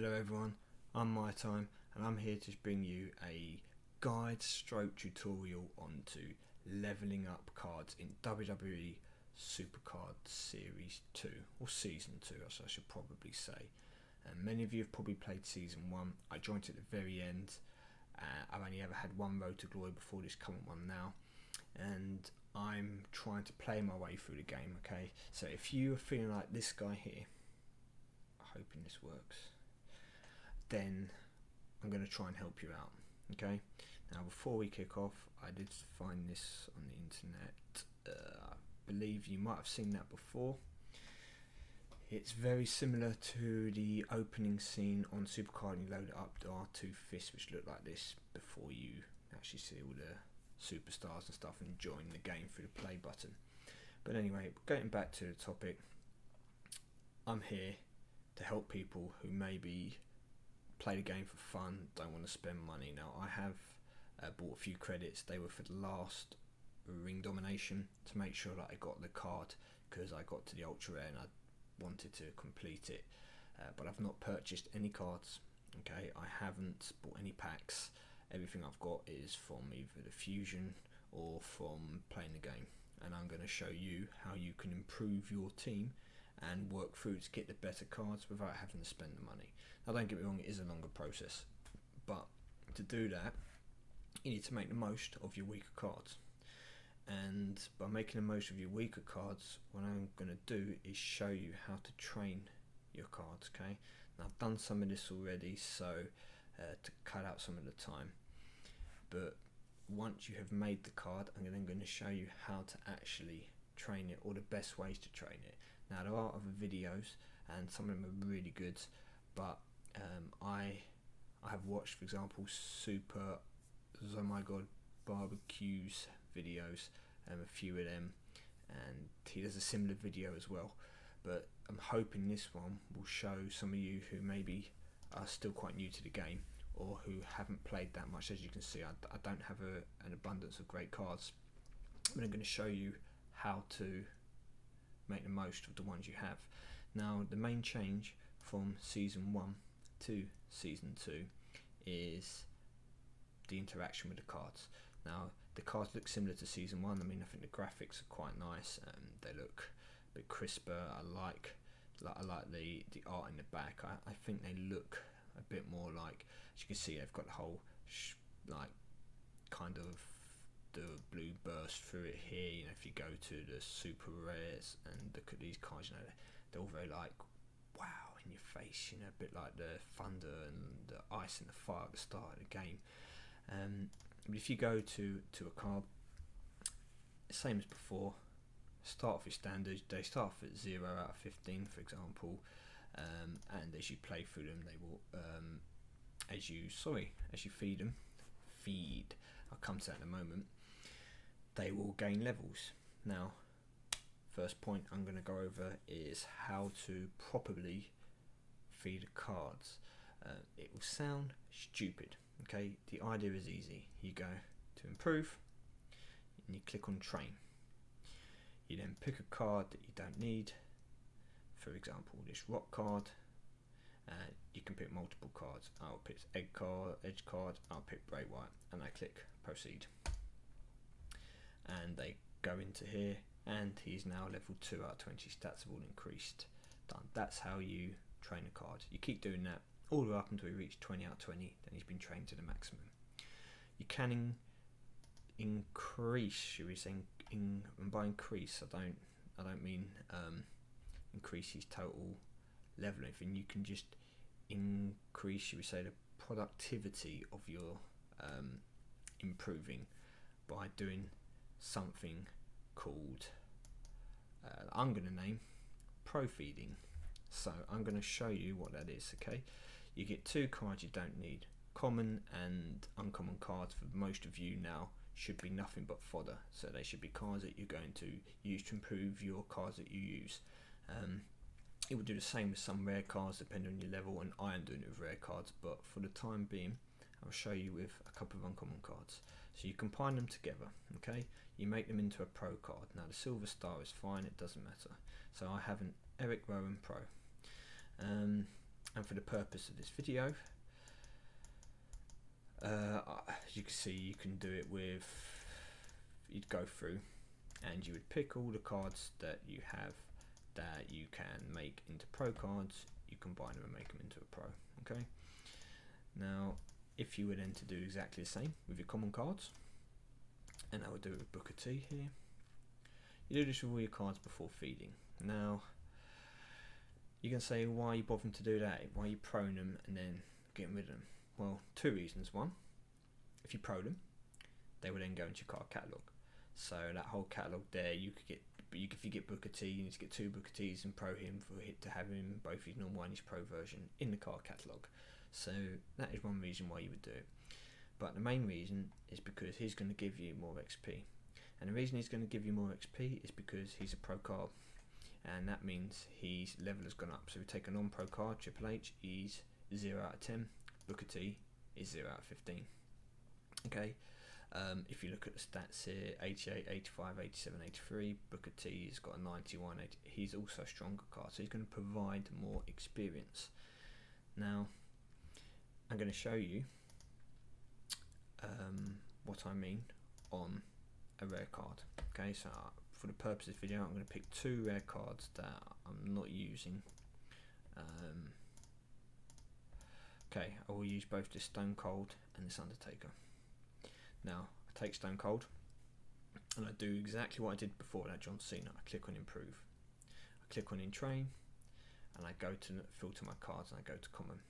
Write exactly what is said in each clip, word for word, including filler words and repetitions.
Hello everyone, I'm MyTyme and I'm here to bring you a guide stroke tutorial onto leveling up cards in W W E SuperCard Series two, or Season two as I should probably say. And many of you have probably played Season one. I joined at the very end. uh, I've only ever had one Road to Glory before this current one now, and I'm trying to play my way through the game, okay? So if you are feeling like this guy here, I'm hoping this works, then I'm going to try and help you out, okay? Now before we kick off, I did find this on the internet. uh, I believe you might have seen that before. It's very similar to the opening scene on SuperCard, and you load it up. There are two fists which look like this before you actually see all the superstars and stuff and join the game through the play button. But anyway, going back to the topic, I'm here to help people who maybe play the game for fun, don't want to spend money. Now I have uh, bought a few credits. They were for the last Ring Domination to make sure that I got the card, because I got to the ultra rare and I wanted to complete it, uh, but I've not purchased any cards, okay? I haven't bought any packs. Everything I've got is from either the fusion or from playing the game, and I'm going to show you how you can improve your team and work through to get the better cards without having to spend the money. Now don't get me wrong, it is a longer process, but to do that you need to make the most of your weaker cards. And by making the most of your weaker cards, what I'm going to do is show you how to train your cards, okay? Now I've done some of this already, so uh, to cut out some of the time, but once you have made the card, I'm then going to show you how to actually train it, or the best ways to train it. Now there are other videos and some of them are really good, but um, I, I have watched, for example, Super Zomigod Barbecues videos, and um, a few of them, and he does a similar video as well. But I'm hoping this one will show some of you who maybe are still quite new to the game or who haven't played that much. As you can see, I, I don't have a, an abundance of great cards, but I'm going to show you how to make the most of the ones you have. Now the main change from Season one to Season two is the interaction with the cards. Now the cards look similar to Season one. I mean, I think the graphics are quite nice and they look a bit crisper. I like, like I like the the art in the back. I, I think they look a bit more like, as you can see, they've got the whole sh like kind of the blue burst through it here. You know, if you go to the super rares and look at these cards, you know, they're all very like wow in your face. You know, a bit like the thunder and the ice and the fire at the start of the game. Um, But if you go to, to a card, same as before, start off with standards. They start off at zero out of fifteen, for example, um, and as you play through them, they will, um, as you, sorry, as you feed them, feed, I'll come to that in a moment, they will gain levels. Now, first point I'm going to go over is how to properly feed cards. Uh, it will sound stupid. Okay, the idea is easy. You go to improve and you click on train. You then pick a card that you don't need, for example this rock card. Uh, you can pick multiple cards. I'll pick egg card, edge card, I'll pick Bray Wyatt, and I click proceed, and they go into here, and he's now level two out of twenty, stats have all increased. Done. That's how you train a card. You keep doing that all the way up until he reached twenty out of twenty, then he's been trained to the maximum. You can in, increase, should we say, in, and by increase I don't I don't mean um, increase his total level or anything. You can just increase, should we say, the productivity of your um, improving by doing something called, uh, I'm going to name, pro feeding. So I'm going to show you what that is, okay? You get two cards you don't need. Common and uncommon cards for most of you now should be nothing but fodder, so they should be cards that you're going to use to improve your cards that you use. Um, it will do the same with some rare cards depending on your level, and I am doing it with rare cards, but for the time being I'll show you with a couple of uncommon cards. So you combine them together, okay? You make them into a pro card. Now the silver star is fine, it doesn't matter. So I have an Eric Rowan Pro. Um, and for the purpose of this video, uh, as you can see, you can do it with, you'd go through and you would pick all the cards that you have that you can make into pro cards. You combine them and make them into a pro. Okay, now if you were then to do exactly the same with your common cards, and I would do it with Booker T here, you do this with all your cards before feeding. Now you can say, why are you bothering to do that? Why are you proing them and then getting rid of them? Well, two reasons. One, if you pro them, they will then go into your card catalog. So that whole catalog there, you could get, but if you get Booker T, you need to get two Booker T's and pro him for hit to have him, both his normal and his pro version, in the card catalog. So that is one reason why you would do it. But the main reason is because he's going to give you more X P. And the reason he's going to give you more X P is because he's a pro card. And that means his level has gone up. So we take a non-pro card, Triple H, he's zero out of ten. Booker T is zero out of fifteen. Okay. Um, if you look at the stats here, eighty-eight, eighty-five, eighty-seven, eighty-three, Booker T has got a ninety-one, eighty, he's also a stronger card, so he's going to provide more experience. Now, I'm going to show you um, what I mean on a rare card. Okay, so for the purpose of this video, I'm going to pick two rare cards that I'm not using. Um, okay, I will use both this Stone Cold and this Undertaker. Now, I take Stone Cold and I do exactly what I did before that John Cena. I click on Improve, I click on In Train, and I go to filter my cards and I go to Common,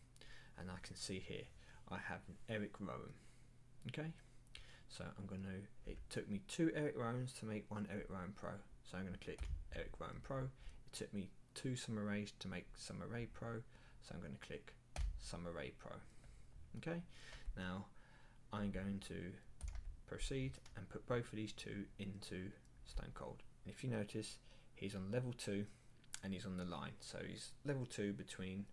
and I can see here I have an Eric Rowan. Okay, so I'm going to, it took me two Eric Rowans to make one Eric Rowan Pro, so I'm going to click Eric Rowan Pro. It took me two Summer Rays to make Summer Ray Pro, so I'm going to click Summer Ray Pro. Okay, now I'm going to proceed and put both of these two into Stone Cold. And if you notice, he's on level two and he's on the line, so he's level two between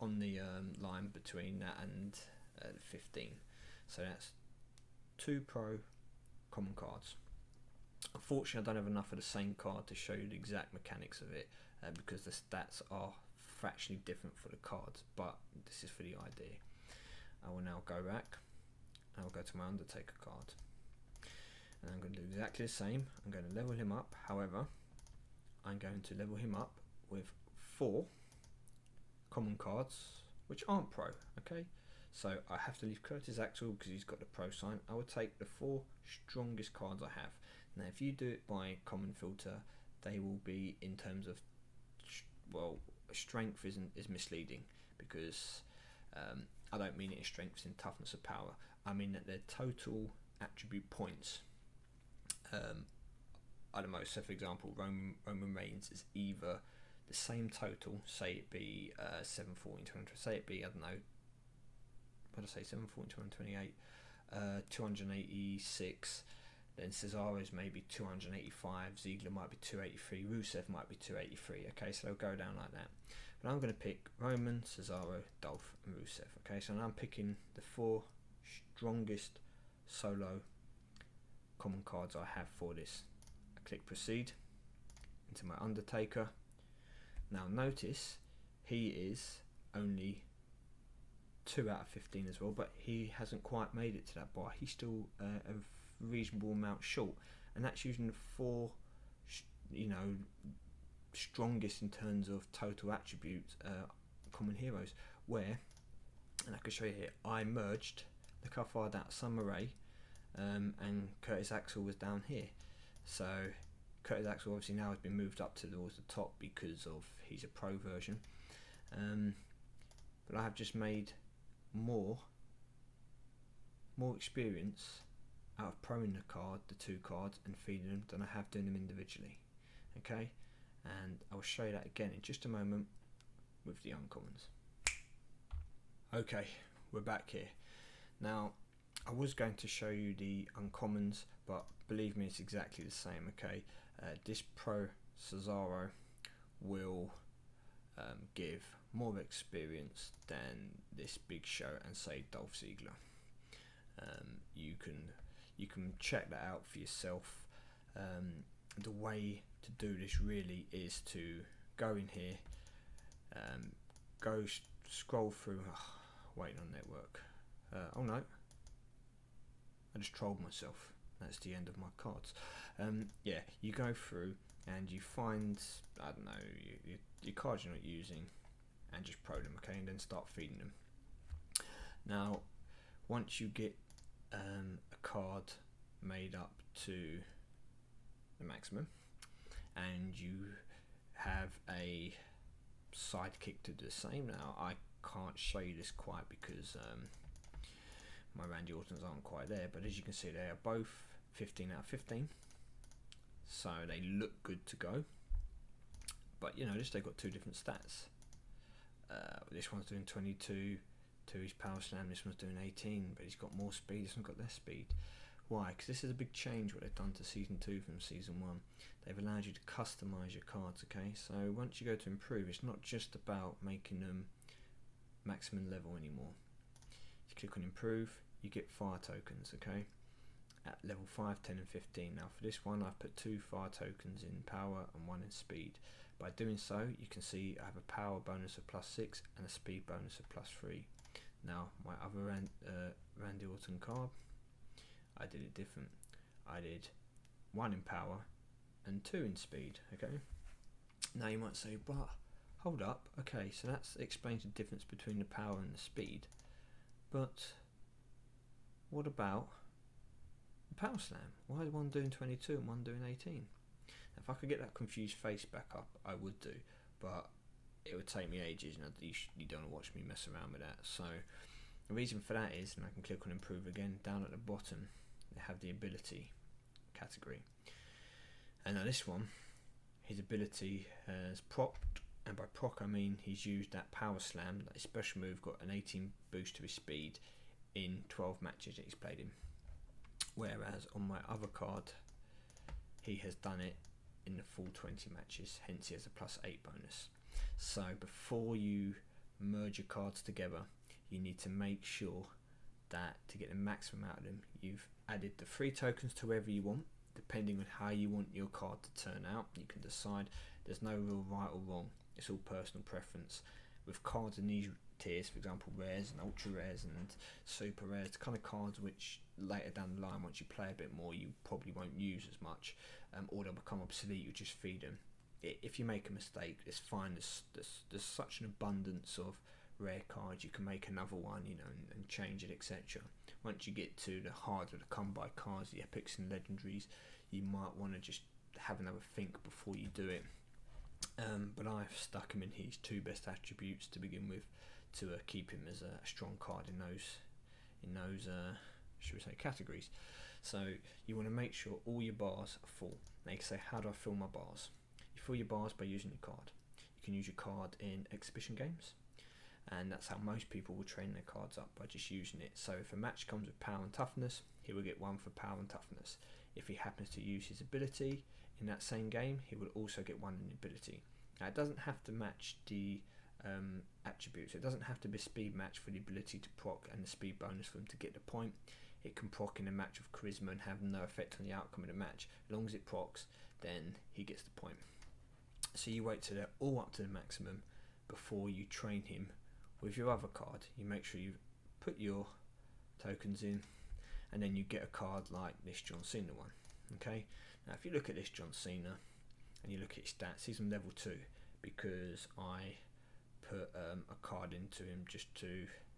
on the um, line between that and uh, fifteen. So that's two pro common cards. Unfortunately, I don't have enough of the same card to show you the exact mechanics of it uh, because the stats are fractionally different for the cards, but this is for the idea. I will now go back. I'll go to my Undertaker card and I'm going to do exactly the same. I'm going to level him up, however I'm going to level him up with four common cards which aren't pro. Okay, so I have to leave Curtis Axel because he's got the pro sign. I will take the four strongest cards I have. Now if you do it by common filter, they will be in terms of, well, strength isn't is misleading because um, I don't mean it in strengths and toughness of power. I mean that their total attribute points um, are the most. So for example, Roman, Roman Reigns is either the same total, say it be uh, seven forty, say it be, I don't know, what did I say, seven forty, two twenty-eight, uh, two eighty-six, then Cesaro's maybe two eighty-five, Ziegler might be two eighty-three, Rusev might be two eighty-three, okay, so they'll go down like that. But I'm going to pick Roman, Cesaro, Dolph and Rusev, okay, so now I'm picking the four strongest solo common cards I have for this. I click proceed into my Undertaker. Now notice he is only two out of fifteen as well, but he hasn't quite made it to that bar. He's still uh, a reasonable amount short, and that's using the four you know strongest in terms of total attributes uh, common heroes, where, and I can show you here, I merged, look how far that Summer Rae um, and Curtis Axel was down here. So Curtis Axel obviously now has been moved up towards the top because of he's a pro version, um, but I have just made more more experience out of proing the card, the two cards, and feeding them than I have doing them individually. Okay, and I'll show you that again in just a moment with the uncommons. Okay, we're back here. Now, I was going to show you the uncommons, but believe me, it's exactly the same. Okay, uh, this pro Cesaro will um, give more experience than this Big Show and say Dolph Ziggler. Um, you can you can check that out for yourself. Um, the way to do this really is to go in here, um, go Scroll through. Oh, waiting on network. Uh, oh no. I just trolled myself. That's the end of my cards. Um, yeah, you go through and you find, I don't know, you, you, your cards you're not using, and just pro them, okay, and then start feeding them. Now, once you get um, a card made up to the maximum, and you have a sidekick to do the same. Now, I can't show you this quite because um, my Randy Ortons aren't quite there, but as you can see, they are both fifteen out of fifteen, so they look good to go. But you notice they've got two different stats. Uh, this one's doing twenty-two to his power slam, this one's doing eighteen, but he's got more speed, this one's got less speed. Why? Because this is a big change what they've done to season two from season one. They've allowed you to customise your cards, okay? So once you go to improve, it's not just about making them maximum level anymore. You click on improve, you get fire tokens, okay? At level five, ten and fifteen. Now for this one I've put two fire tokens in power and one in speed. By doing so you can see I have a power bonus of plus six and a speed bonus of plus three. Now my other Rand, uh, Randy Orton card, I did it different. I did one in power and two in speed, okay? Now you might say, but hold up, okay, so that explains the difference between the power and the speed, but what about the power slam? Why is one doing twenty-two and one doing eighteen? Now, if I could get that confused face back up, I would do, but it would take me ages, and you, you don't want to watch me mess around with that. So the reason for that is, and I can click on improve again, down at the bottom they have the ability category, and now this one, his ability has propped, and by proc I mean he's used that power slam, that his special move got an eighteen boost to his speed in twelve matches that he's played in, whereas on my other card he has done it in the full twenty matches, hence he has a plus eight bonus. So before you merge your cards together, you need to make sure that to get the maximum out of them, you've added the free tokens to wherever you want, depending on how you want your card to turn out. You can decide. There's no real right or wrong. It's all personal preference. With cards in these tiers, for example, rares and ultra rares and super rares, the kind of cards which later down the line, once you play a bit more, you probably won't use as much, um, or they'll become obsolete. You just feed them. If you make a mistake, it's fine. There's, there's, there's such an abundance of rare cards, you can make another one, you know, and, and change it, etc. Once you get to the harder to come by cards, the epics and legendaries, you might want to just have another think before you do it. Um, but I've stuck him in his two best attributes to begin with to uh, keep him as a strong card in those in those uh, should we say categories. So you want to make sure all your bars are full. Now you can say, how do I fill my bars? You fill your bars by using your card. You can use your card in exhibition games, and that's how most people will train their cards up, by just using it. So if a match comes with power and toughness, he will get one for power and toughness. If he happens to use his ability in that same game, he will also get one in ability. Now it doesn't have to match the um, attributes. It doesn't have to be a speed match for the ability to proc and the speed bonus for him to get the point. It can proc in a match of charisma and have no effect on the outcome of the match. As long as it procs, then he gets the point. So you wait till they're all up to the maximum before you train him with your other card. You make sure you put your tokens in, and then you get a card like this John Cena one, okay? Now if you look at this John Cena and you look at his stats, he's on level two because I put um, a card into him just to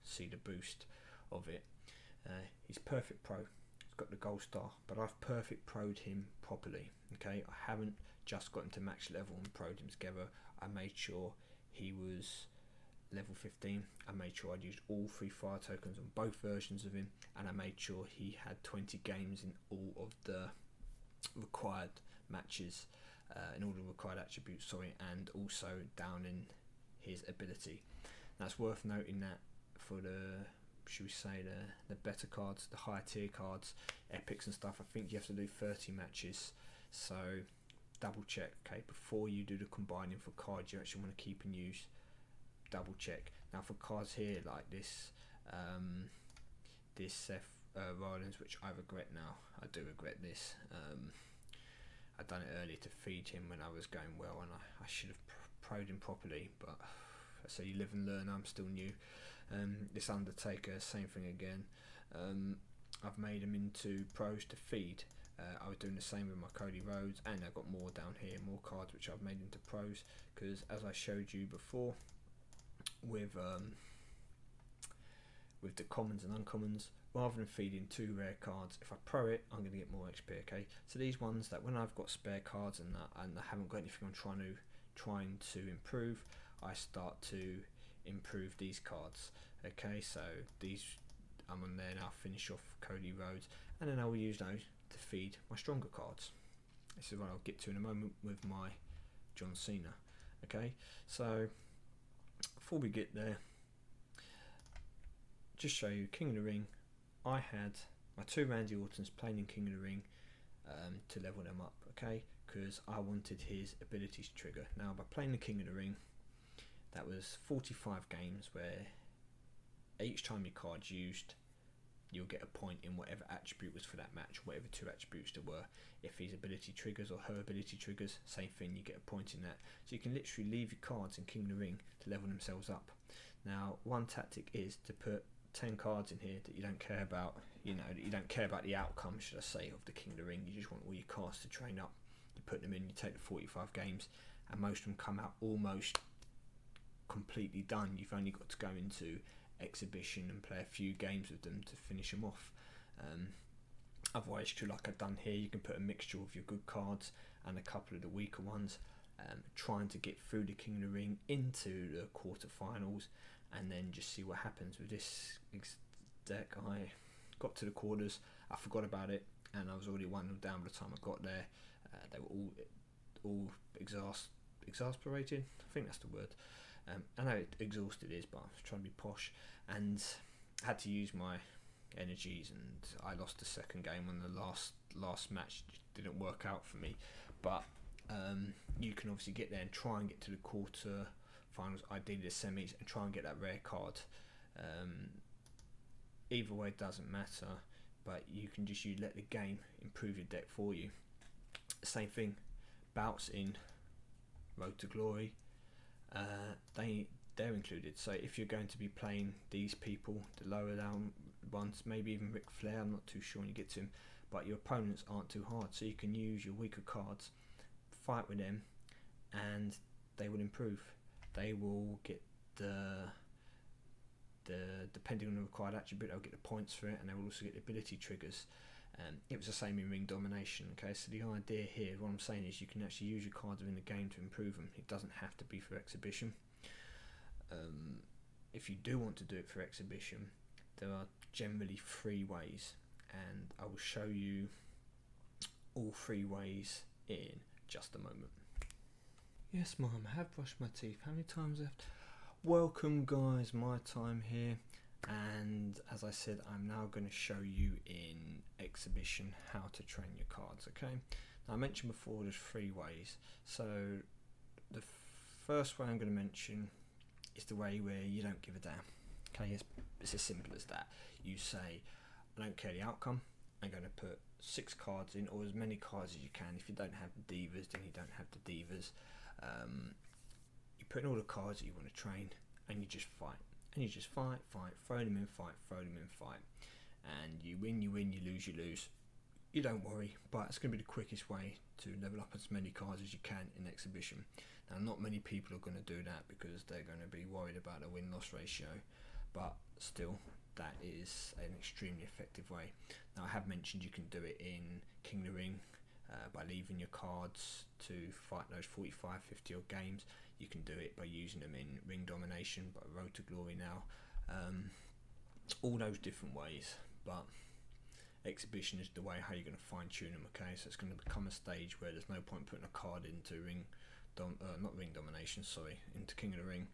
see the boost of it. Uh, he's perfect pro, he's got the gold star, but I've perfect pro'd him properly, okay? I haven't just got him to max level and pro'd him together. I made sure he was level fifteen. I made sure I'd used all three fire tokens on both versions of him, and I made sure he had twenty games in all of the required matches, uh, in all the required attributes, sorry, and also down in his ability. Now it's worth noting that for the, should we say, the, the better cards, the higher tier cards, epics and stuff, I think you have to do thirty matches, so double check, okay, before you do the combining for cards you actually want to keep and use. Double check. Now for cards here like this, um, this Seth uh, Rollins, which I regret now, I do regret this. Um, I'd done it earlier to feed him when I was going well, and I, I should have pr pro'd him properly, but so you live and learn. I'm still new. Um, this Undertaker, same thing again. Um, I've made them into pros to feed. Uh, I was doing the same with my Cody Rhodes, and I've got more down here, more cards which I've made into pros, because as I showed you before with um, with the commons and uncommons, rather than feeding two rare cards, if I pro it, I'm going to get more X P, okay? So these ones that when I've got spare cards and that, and I haven't got anything I'm trying to, trying to improve, I start to improve these cards, okay? So these, I'm on there now, finish off Cody Rhodes, and then I will use those to feed my stronger cards. This is what I'll get to in a moment with my John Cena. Okay, so before we get there, just show you King of the Ring. I had my two Randy Ortons playing in King of the Ring um, to level them up, okay, because I wanted his abilities to trigger. Now by playing the King of the Ring, that was forty-five games where each time your card's used, you'll get a point in whatever attribute was for that match, whatever two attributes there were. If his ability triggers or her ability triggers, same thing, you get a point in that. So you can literally leave your cards in King of the Ring to level themselves up. Now one tactic is to put ten cards in here that you don't care about, you know, that you don't care about the outcome, should I say, of the King of the Ring. You just want all your cards to train up. You put them in, you take the forty-five games, and most of them come out almost completely done. You've only got to go into exhibition and play a few games with them to finish them off. Um, otherwise, true like I've done here, you can put a mixture of your good cards and a couple of the weaker ones, um, trying to get through the King of the Ring into the quarterfinals, and then just see what happens. With this deck, I got to the quarters, I forgot about it, and I was already one nil down by the time I got there. Uh, they were all all exas exasperated. I think that's the word. Um, I know it exhausted is, but I was trying to be posh, and had to use my energies, and I lost the second game on the last last match. It didn't work out for me, but um, you can obviously get there and try and get to the quarter finals, ideally the semis, and try and get that rare card. Um, either way doesn't matter, but you can just you let the game improve your deck for you. Same thing, bouts in Road to Glory. Uh, they they're included. So if you're going to be playing these people, the lower down ones, maybe even Ric Flair, I'm not too sure when you get to him, but your opponents aren't too hard, so you can use your weaker cards, fight with them, and they will improve. They will get the the depending on the required attribute, they'll get the points for it, and they will also get the ability triggers. Um, it was the same in ring domination. Okay, so the idea here, what I'm saying is, you can actually use your cards within the game to improve them. It doesn't have to be for exhibition. Um, if you do want to do it for exhibition, there are generally three ways, and I will show you all three ways in just a moment. Yes, Mum, I have brushed my teeth. How many times left? Welcome, guys. MyTyme here. And as I said, I'm now going to show you in exhibition how to train your cards. Okay, now I mentioned before there's three ways. So the first way I'm going to mention is the way where you don't give a damn. Okay, it's, it's as simple as that. You say, I don't care the outcome, I'm going to put six cards in, or as many cards as you can. If you don't have the divas, then you don't have the divas. Um, you put in all the cards that you want to train, and you just fight. And you just fight, fight, throw them in, fight, throw them in, fight. And you win, you win, you lose, you lose. You don't worry, but it's going to be the quickest way to level up as many cards as you can in exhibition. Now, not many people are going to do that because they're going to be worried about a win-loss ratio. But still, that is an extremely effective way. Now, I have mentioned you can do it in King of the Ring uh, by leaving your cards to fight those forty-five, fifty-odd games. You can do it by using them in ring domination, but Road to Glory now. Um, all those different ways, but exhibition is the way how you're going to fine tune them. Okay, so it's going to become a stage where there's no point putting a card into ring, dom uh, not ring domination, sorry, into King of the Ring,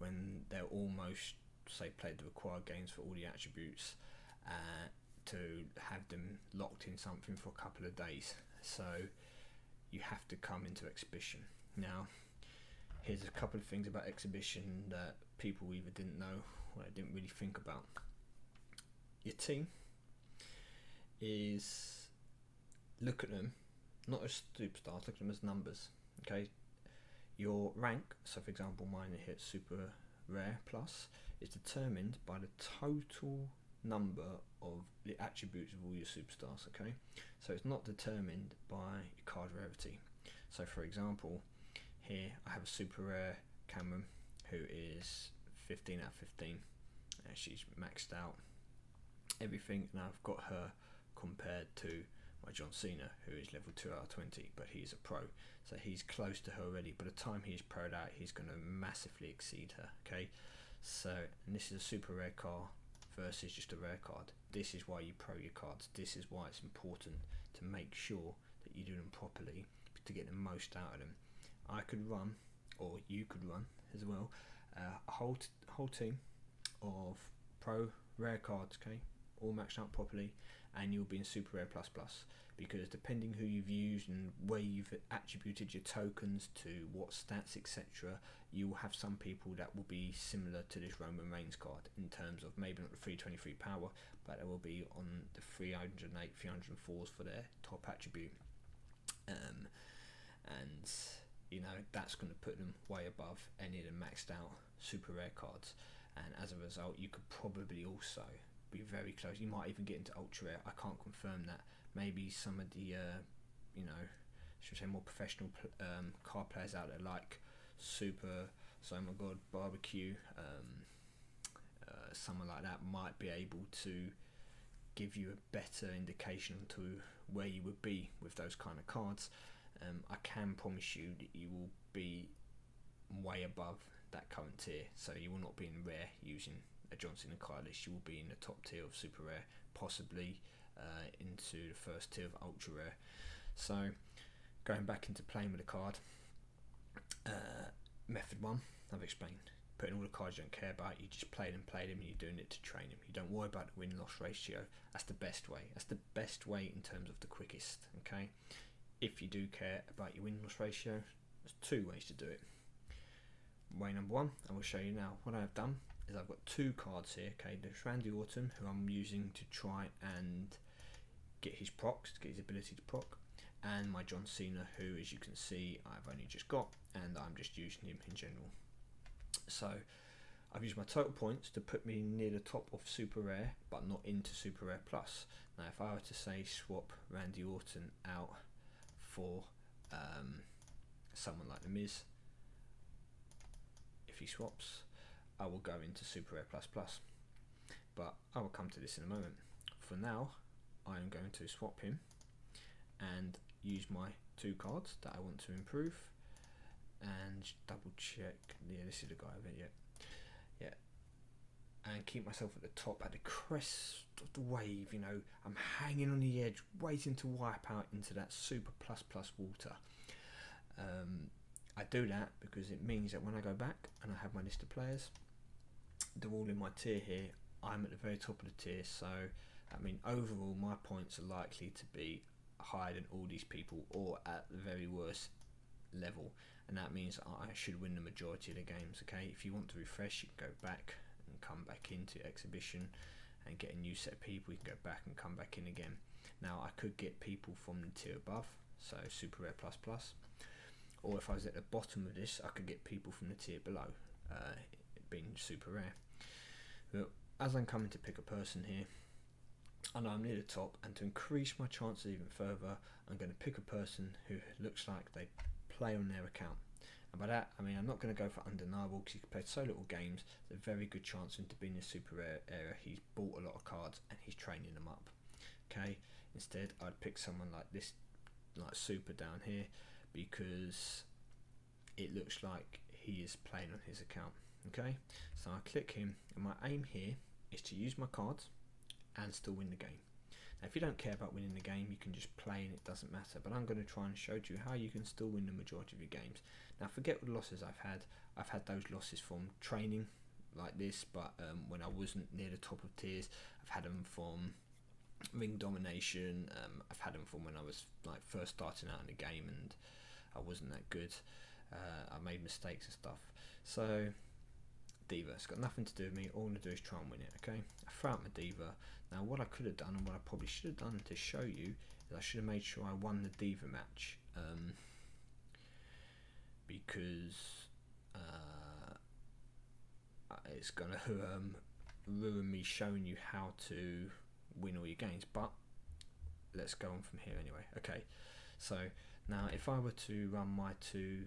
when they're almost, say, played the required games for all the attributes, uh, to have them locked in something for a couple of days. So you have to come into exhibition now. Here's a couple of things about exhibition that people either didn't know or didn't really think about. Your team is, look at them, not as superstars, look at them as numbers. Okay, your rank, so for example mine here at Super Rare Plus is determined by the total number of the attributes of all your superstars, okay? So it's not determined by your card rarity. So for example, here I have a super rare Cameron who is fifteen out of fifteen, and she's maxed out everything, and I've got her compared to my John Cena, who is level two out of twenty, but he's a pro, so he's close to her already. By the time he's pro'd out, he's going to massively exceed her, okay? So, and this is a super rare card versus just a rare card. This is why you pro your cards. This is why it's important to make sure that you do them properly to get the most out of them. I could run, or you could run as well, uh, a whole t whole team of pro rare cards, okay, all matched up properly, and you'll be in super rare plus plus, because depending who you've used and where you've attributed your tokens to, what stats, etc., you will have some people that will be similar to this Roman Reigns card in terms of maybe not the three twenty-three power, but it will be on the three oh eight, three oh fours for their top attribute, um, and you know that's going to put them way above any of the maxed out super rare cards, and as a result you could probably also be very close. You might even get into ultra rare. I can't confirm that. Maybe some of the uh, you know, should say more professional um, card players out there, like Super Zomigod Barbecue, um, uh, someone like that, might be able to give you a better indication to where you would be with those kind of cards. Um, I can promise you that you will be way above that current tier, so you will not be in rare using a John Cena card list. You will be in the top tier of super rare, possibly uh, into the first tier of ultra rare. So going back into playing with the card, uh, method one I've explained, putting all the cards you don't care about, you just play them, play them, and you're doing it to train them. You don't worry about the win-loss ratio. That's the best way. That's the best way in terms of the quickest, okay? If you do care about your win-loss ratio, there's two ways to do it. Way number one, I will show you now. What I have done is I've got two cards here, okay? There's Randy Orton, who I'm using to try and get his procs, to get his ability to proc, and my John Cena, who, as you can see, I've only just got, and I'm just using him in general. So I've used my total points to put me near the top of super rare, but not into super rare plus. Now, if I were to say swap Randy Orton out for um, someone like The Miz, if he swaps, I will go into super rare plus plus, but I will come to this in a moment. For now, I am going to swap him and use my two cards that I want to improve, and double check, yeah, this is the guy over here, yeah, and keep myself at the top, at the crest of the wave. You know, I'm hanging on the edge, waiting to wipe out into that super plus plus water. Um, I do that because it means that when I go back and I have my list of players, they're all in my tier here. I'm at the very top of the tier, so I mean overall my points are likely to be higher than all these people, or at the very worst level, and that means I should win the majority of the games, okay? If you want to refresh, you can go back and come back into exhibition and get a new set of people. You can go back and come back in again. Now I could get people from the tier above, so super rare plus plus, or if I was at the bottom of this, I could get people from the tier below, uh, being super rare. But as I'm coming to pick a person here, I know I'm near the top, and to increase my chances even further, I'm going to pick a person who looks like they play on their account. And by that, I mean I'm not going to go for undeniable, because he's played so little games, there's a very good chance him to be in the super rare area. He's bought a lot of cards and he's training them up, okay? Instead, I'd pick someone like this, like super down here, because it looks like he is playing on his account, okay? So I click him, and my aim here is to use my cards and still win the game. Now if you don't care about winning the game, you can just play and it doesn't matter, but I'm going to try and show you how you can still win the majority of your games. Now forget what losses I've had. I've had those losses from training like this, but um, when I wasn't near the top of tiers. I've had them from ring domination, um, I've had them from when I was like first starting out in the game and I wasn't that good. Uh, I made mistakes and stuff. So diva, it's got nothing to do with me. All I'm gonna do is try and win it. Okay, I throw out my diva. Now what I could have done, and what I probably should have done to show you, is I should have made sure I won the diva match, um, because uh, it's gonna um, ruin me showing you how to win all your games, but let's go on from here anyway. Okay, so now if I were to run my two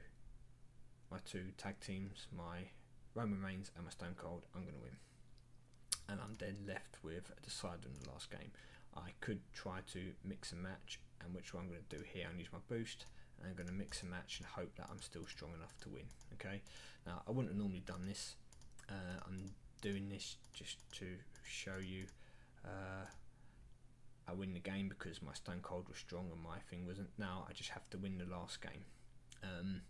my two tag teams, my Roman Reigns and my Stone Cold, I'm gonna win, and I'm then left with a decider in the last game. I could try to mix and match, and which one I'm going to do here, I'm going to use my boost, and I'm going to mix and match and hope that I'm still strong enough to win. Okay, now I wouldn't have normally done this, uh, I'm doing this just to show you uh, I win the game because my Stone Cold was strong and my thing wasn't. Now I just have to win the last game. Um,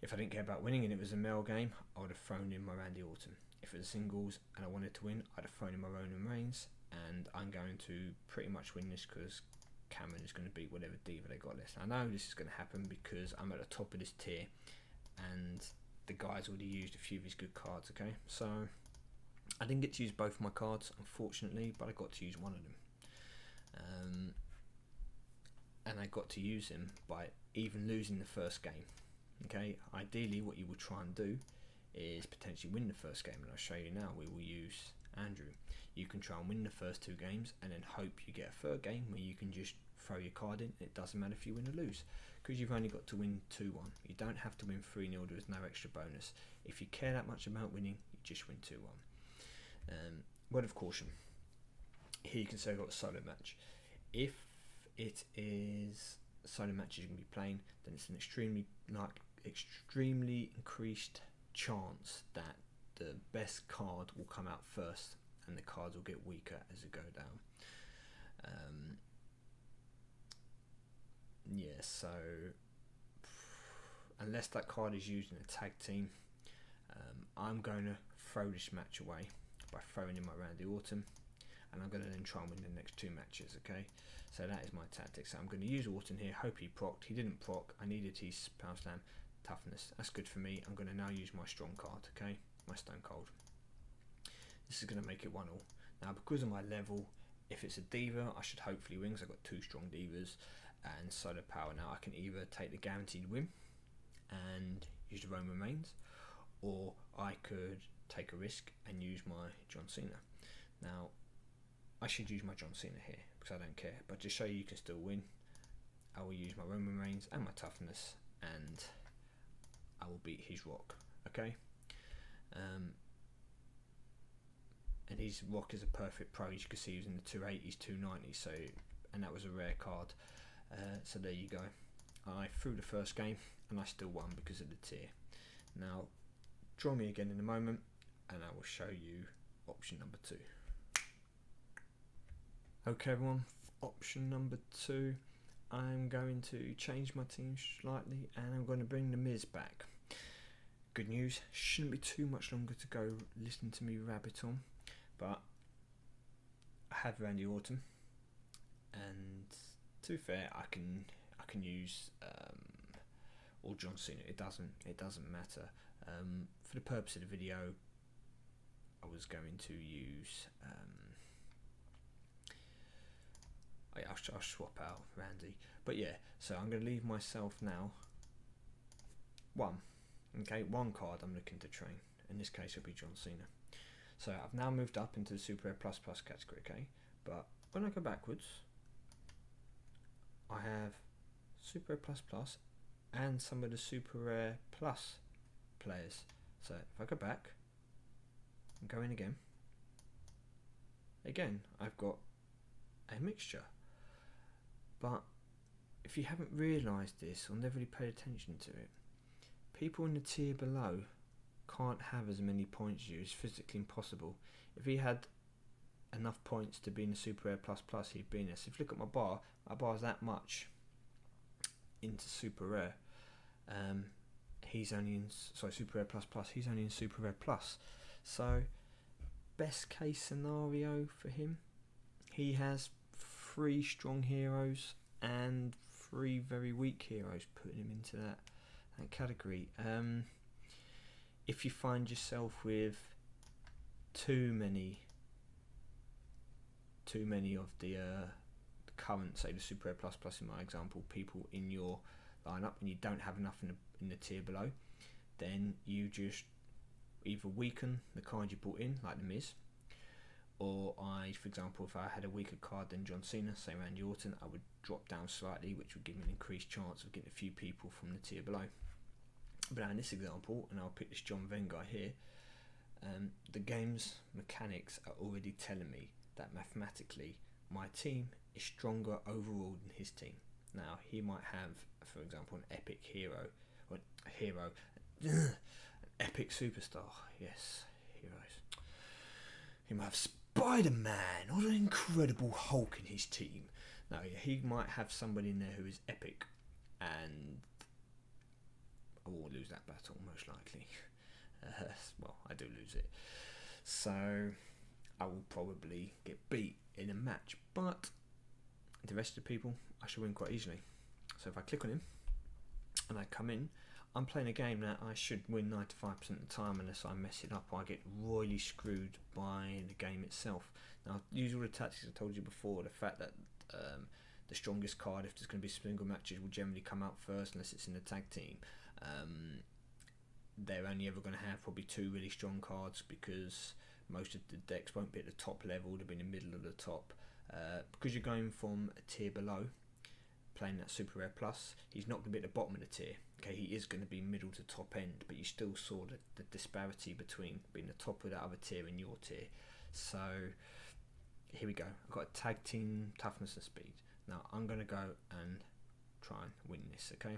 if I didn't care about winning and it was a male game, I would have thrown in my Randy Orton. If it was singles and I wanted to win, I'd have thrown in my Roman Reigns, and I'm going to pretty much win this because Cameron is going to beat whatever diva they got left. I know this is going to happen because I'm at the top of this tier and the guy's already used a few of his good cards. Okay, so I didn't get to use both my cards unfortunately, but I got to use one of them, um, and I got to use him by even losing the first game. Okay, ideally what you will try and do is potentially win the first game, and I'll show you now. We will use Andrew. You can try and win the first two games and then hope you get a third game where you can just throw your card in and it doesn't matter if you win or lose, because you've only got to win two one. You don't have to win three nil, there's no extra bonus. If you care that much about winning, you just win two one. Um, word of caution, here you can say I've got a solo match. If it is solo matches you're going to be playing, then it's an extremely like extremely increased chance that the best card will come out first and the cards will get weaker as it go down. Um, yeah, so unless that card is used in a tag team, um, I'm going to throw this match away by throwing in my Randy Orton, and I'm going to then try and win the next two matches. Okay, so that is my tactic. So I'm going to use Orton here, hope he procced. He didn't proc, I needed his pound slam toughness. That's good for me. I'm going to now use my strong card, okay, my Stone Cold. This is going to make it one all. Now because of my level, if it's a diva, I should hopefully win because I've got two strong divas and solo power. Now I can either take the guaranteed win and use the Roman Reigns, or I could take a risk and use my John Cena. Now I should use my John Cena here because I don't care, but to show you you can still win, I will use my Roman Reigns and my toughness, and I will beat his Rock. Okay, um, and his Rock is a perfect pro. As you can see, he was in the two eighties, two nineties, so, and that was a rare card. Uh, so there you go. I threw the first game and I still won because of the tier. Now draw me again in a moment and I will show you option number two. Okay everyone, option number two, I'm going to change my team slightly and I'm going to bring the Miz back. Good news, shouldn't be too much longer to go listen to me rabbit on, but I have Randy Orton, and to be fair I can I can use um, or John Cena, it doesn't it doesn't matter. Um, for the purpose of the video I was going to use um, I'll, I'll swap out Randy, but yeah, so I'm going to leave myself now one, okay, one card I'm looking to train, in this case it'll be John Cena. So I've now moved up into the Super Rare Plus Plus category, okay, but when I go backwards I have Super Rare Plus Plus and some of the Super Rare Plus players. So if I go back and go in again, again I've got a mixture. But if you haven't realised this or never really paid attention to it, people in the tier below can't have as many points as you. It's physically impossible. If he had enough points to be in the Super Rare Plus Plus, he'd be in this. If you look at my bar, my bar's that much into Super Rare. Um, he's only in sorry Super Rare Plus Plus. He's only in Super Rare Plus. So best case scenario for him, he has three strong heroes and three very weak heroes, putting him into that, that category. Um, if you find yourself with too many too many of the uh, current, say the Super Rare Plus Plus in my example, people in your lineup, and you don't have enough in the, in the tier below, then you just either weaken the card you brought in, like The Miz, or I, for example, if I had a weaker card than John Cena, say Randy Orton, I would drop down slightly, which would give me an increased chance of getting a few people from the tier below. But now in this example, and I'll pick this John Venn guy here, um, the game's mechanics are already telling me that mathematically my team is stronger overall than his team. Now he might have, for example, an epic hero, or a hero, an epic superstar, yes, heroes. He might have Spider-Man or an Incredible Hulk in his team. Now he might have somebody in there who is epic, and I will lose that battle most likely. Uh, well, I do lose it, so I will probably get beat in a match, but the rest of the people I should win quite easily. So if I click on him and I come in, I'm playing a game that I should win ninety-five percent of the time. Unless I mess it up, I get royally screwed by the game itself. Now I'll use all the tactics I told you before, the fact that um, the strongest card, if there's going to be single matches, will generally come out first unless it's in the tag team. Um, they're only ever going to have probably two really strong cards because most of the decks won't be at the top level, they'll be in the middle of the top. Uh, because you're going from a tier below, playing that super rare plus, he's not going to be at the bottom of the tier. Okay, he is going to be middle to top end, but you still saw the, the disparity between being the top of that other tier and your tier. So here we go, I've got a tag team toughness and speed. Now I'm going to go and try and win this, okay?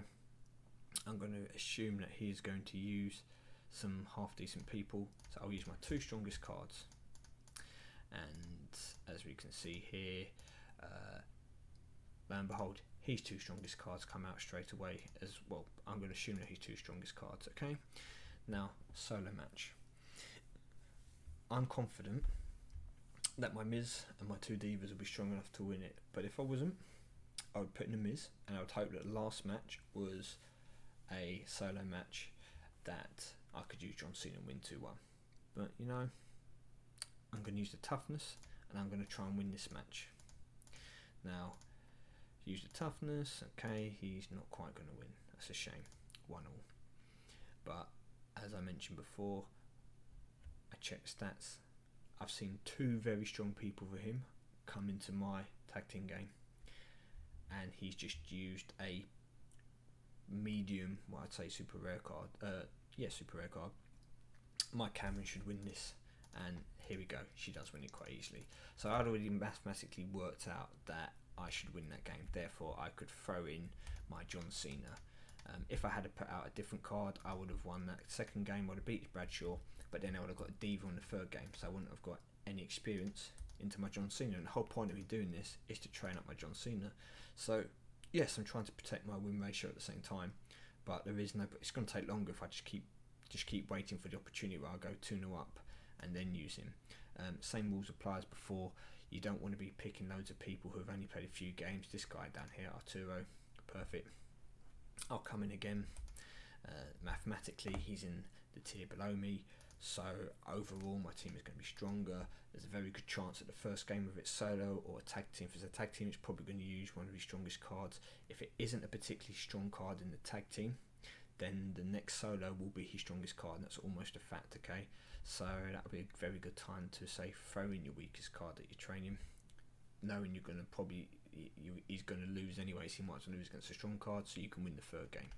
I'm going to assume that he is going to use some half decent people, so I'll use my two strongest cards, and as we can see here, uh, lo and behold, his two strongest cards come out straight away as well. I'm going to assume that his two strongest cards, okay? Now, solo match. I'm confident that my Miz and my two Divas will be strong enough to win it, but if I wasn't, I would put in a Miz, and I would hope that the last match was a solo match that I could use John Cena and win two one. But you know, I'm going to use the toughness and I'm going to try and win this match. Now use the toughness, okay, he's not quite going to win, that's a shame, one all. But as I mentioned before, I checked stats, I've seen two very strong people for him come into my tag team game, and he's just used a medium, well, I'd say super rare card, uh, yeah, super rare card. My Cameron should win this, and here we go, she does win it quite easily. So I'd already mathematically worked out that I should win that game, therefore I could throw in my John Cena. Um, if I had put out a different card, I would have won that second game, I would have beat Bradshaw, but then I would have got a Diva in the third game, so I wouldn't have got any experience into my John Cena, and the whole point of me doing this is to train up my John Cena. So yes, I'm trying to protect my win ratio at the same time, but there is no, it's going to take longer if I just keep just keep waiting for the opportunity where I'll go two nil up and then use him. Um, same rules apply as before. You don't want to be picking loads of people who have only played a few games. This guy down here, Arturo, perfect. I'll come in again. Uh, mathematically, he's in the tier below me, so overall my team is going to be stronger. There's a very good chance that the first game, whether it's solo or a tag team, if it's a tag team, it's probably going to use one of his strongest cards. If it isn't a particularly strong card in the tag team, then the next solo will be his strongest card, and that's almost a fact, okay? So that would be a very good time to say throw in your weakest card that you're training, knowing you're going to probably you, he's going to lose anyways, he might as well lose against a strong card so you can win the third game.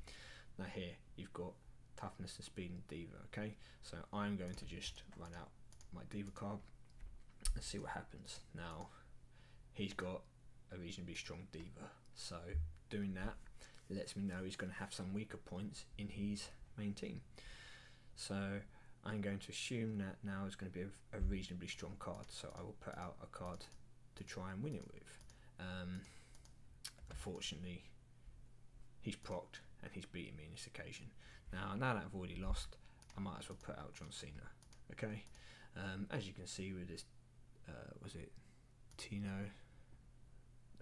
Now here you've got toughness and speed and Diva, okay? So I'm going to just run out my Diva card and see what happens. Now he's got a reasonably strong Diva, so doing that lets me know he's going to have some weaker points in his main team. So I'm going to assume that now is going to be a, a reasonably strong card, so I will put out a card to try and win it with. Um, unfortunately he's procced and he's beating me on this occasion. Now, now that I've already lost, I might as well put out John Cena, okay? Um, as you can see with this, uh, was it Tino,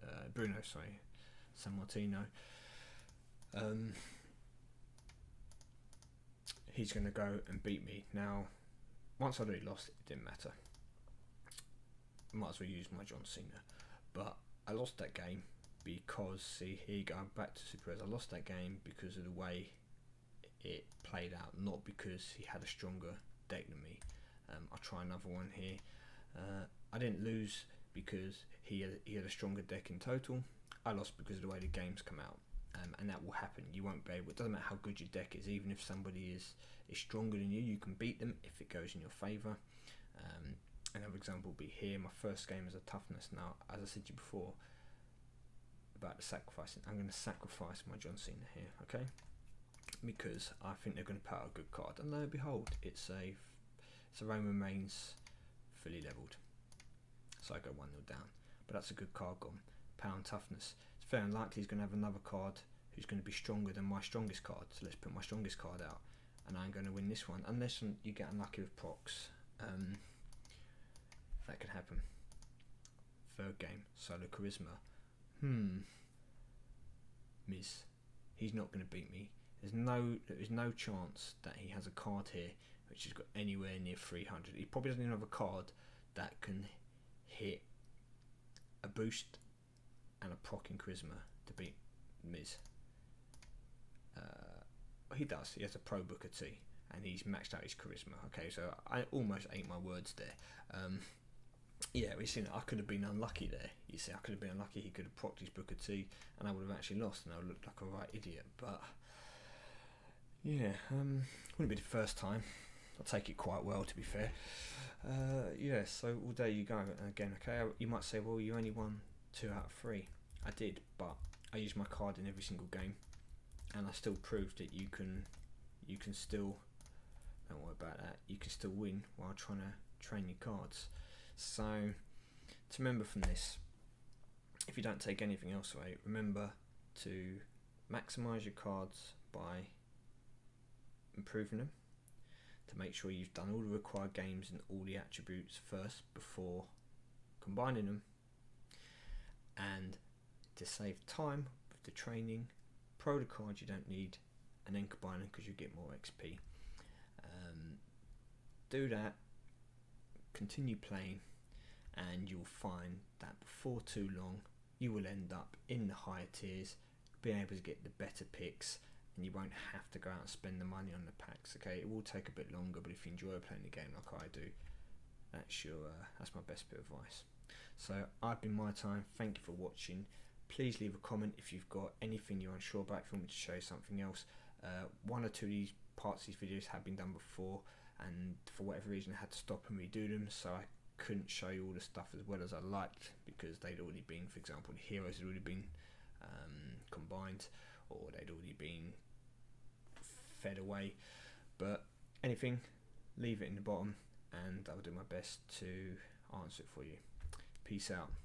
uh, Bruno, sorry, San Martino, um, he's going to go and beat me. Now, once I'd already lost, it didn't matter. I might as well use my John Cena, but I lost that game because, see here, going back to Super Zomigod, I lost that game because of the way it played out, not because he had a stronger date than me. Um, I'll try another one here. Uh, I didn't lose because he had, he had a stronger deck in total. I lost because of the way the games come out, um, and that will happen. You won't be able, it doesn't matter how good your deck is, even if somebody is, is stronger than you, you can beat them if it goes in your favour. Um, another example will be here, my first game is a toughness. Now, as I said to you before, about the sacrificing, I'm going to sacrifice my John Cena here, okay? Because I think they're going to put out a good card, and lo and behold, it's a, it's a Roman Reigns fully levelled. So I go one nil down, but that's a good card gone. Pound toughness. It's fair and likely he's going to have another card who's going to be stronger than my strongest card. So let's put my strongest card out, and I'm going to win this one. Unless you get unlucky with procs, um, that can happen. Third game, solo charisma. Hmm. Miz, he's not going to beat me. There's no, there's no chance that he has a card here which has got anywhere near three hundred. He probably doesn't even have a card that can hit a boost and a proc in charisma to beat Miz. Uh, he does. He has a pro Booker T, and he's maxed out his charisma. Okay, so I almost ate my words there. Um, yeah, we seen. I could have been unlucky there. You see, I could have been unlucky. He could have proc'd his Booker T, and I would have actually lost, and I would look like a right idiot. But yeah, um, wouldn't be the first time. I take it quite well, to be fair. Uh, yeah, so well, there you go. And again, okay, you might say, well, you only won two out of three. I did, but I used my card in every single game, and I still proved that you can, you can still, don't worry about that, you can still win while trying to train your cards. So to remember from this, if you don't take anything else away, remember to maximize your cards by improving them, to make sure you've done all the required games and all the attributes first before combining them, and to save time with the training, pro the cards you don't need and then combine them because you get more X P. Um, do that, continue playing, and you'll find that before too long you will end up in the higher tiers, being able to get the better picks, and you won't have to go out and spend the money on the packs. Okay, it will take a bit longer, but if you enjoy playing the game like I do, that's your uh, that's my best bit of advice. So I've been MyTyme, thank you for watching. Please leave a comment if you've got anything you're unsure about, if you want me to show you something else. Uh, one or two of these parts of these videos have been done before, and for whatever reason I had to stop and redo them, so I couldn't show you all the stuff as well as I liked, because they'd already been, for example, the heroes had already been um, combined, or they'd already been fed away. But anything, leave it in the bottom, and I'll do my best to answer it for you. Peace out.